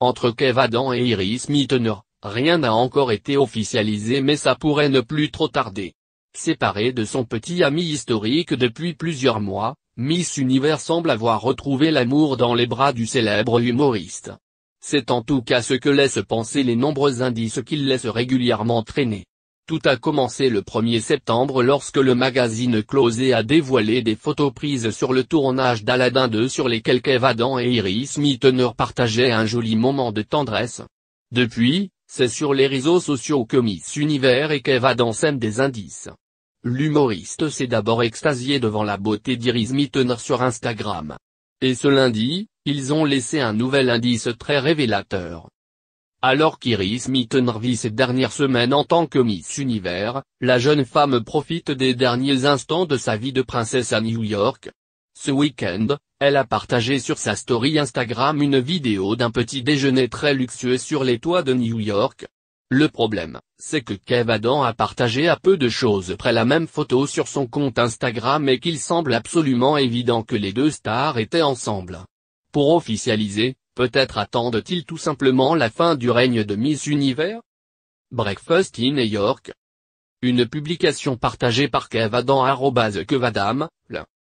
Entre Kev Adams et Iris Mittenaere, rien n'a encore été officialisé mais ça pourrait ne plus trop tarder. Séparée de son petit ami historique depuis plusieurs mois, Miss Universe semble avoir retrouvé l'amour dans les bras du célèbre humoriste. C'est en tout cas ce que laissent penser les nombreux indices qu'il laisse régulièrement traîner. Tout a commencé le 1er septembre lorsque le magazine Closer a dévoilé des photos prises sur le tournage d'Aladdin 2 sur lesquelles Kev Adams et Iris Mittenaere partageaient un joli moment de tendresse. Depuis, c'est sur les réseaux sociaux que Miss Universe et Kev Adams sèment des indices. L'humoriste s'est d'abord extasié devant la beauté d'Iris Mittenaere sur Instagram. Et ce lundi, ils ont laissé un nouvel indice très révélateur. Alors qu'Iris Mittenaere vit ses dernières semaines en tant que Miss Universe, la jeune femme profite des derniers instants de sa vie de princesse à New York. Ce week-end, elle a partagé sur sa story Instagram une vidéo d'un petit déjeuner très luxueux sur les toits de New York. Le problème, c'est que Kev Adams a partagé à peu de choses près la même photo sur son compte Instagram et qu'il semble absolument évident que les deux stars étaient ensemble. Pour officialiser, peut-être attendent-ils tout simplement la fin du règne de Miss Universe? Breakfast in New York. Une publication partagée par Kev Adams @KevAdams.